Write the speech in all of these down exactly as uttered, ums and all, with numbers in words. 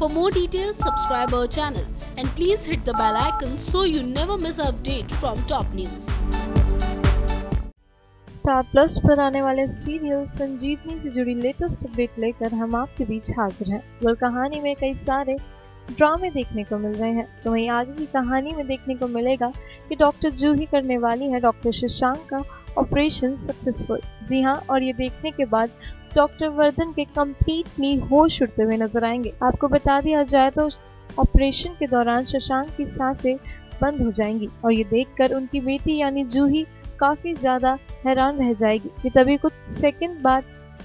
For more details, subscribe our channel and please hit the bell icon so you never miss an update from Top News। Star Plus पर आने वाले serial संजीवनी से जुड़ी latest update लेकर हम आपके बीच हाजिर हैं। और कहानी में कई सारे ड्रामे देखने को मिल रहे हैं, तो वहीं आगे की कहानी में देखने को मिलेगा कि डॉक्टर जूही करने वाली है डॉक्टर शशांक का ऑपरेशन सक्सेसफुल। जी हाँ, और ये देखने के बाद डॉक्टर वर्धन के कम्प्लीटली होश उड़ते हुए नजर आएंगे। आपको बता दिया जाए तो ऑपरेशन के दौरान शशांक की सांसें बंद हो जाएंगी और ये देखकर उनकी बेटी यानी जूही काफी ज्यादा हैरान रह जाएगी कि तभी कुछ सेकंड बाद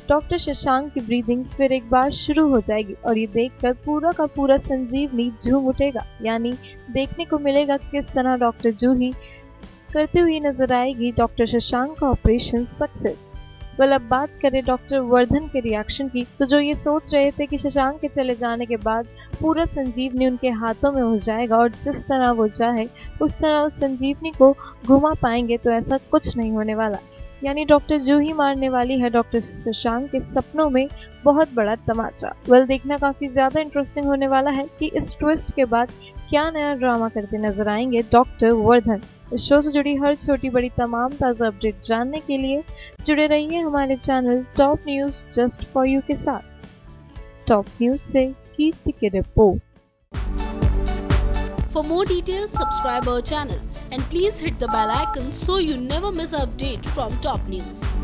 डॉक्टर शशांक की ब्रीदिंग फिर एक बार शुरू हो जाएगी और ये देखकर पूरा का पूरा संजीवनी झूम उठेगा। यानी देखने को मिलेगा किस तरह डॉक्टर जूही करते हुए नजर आएगी डॉक्टर शशांक का ऑपरेशन सक्सेस। वेल, अब बात करें डॉक्टर वर्धन के रिएक्शन की, तो जो ये सोच रहे थे कि शशांक के चले जाने के बाद पूरा संजीवनी उनके हाथों में हो जाएगा और जिस तरह वो चाहे उस तरह उस संजीवनी को घुमा पाएंगे, तो ऐसा कुछ नहीं होने वाला। यानी डॉक्टर जूही मारने वाली है डॉक्टर शशांक के सपनों में बहुत बड़ा तमाचा। वेल, देखना काफी ज्यादा इंटरेस्टिंग होने वाला है कि इस ट्विस्ट के बाद क्या नया ड्रामा करते नजर आएंगे डॉक्टर वर्धन। इस शो से जुड़ी हर छोटी बड़ी तमाम ताज़ा अपडेट जानने के लिए जुड़े रहिए हमारे channel Top News just for you के साथ। टॉप न्यूज़ से कीर्ति की report. For more details, subscribe our channel and please hit the bell icon so you never miss update from Top news.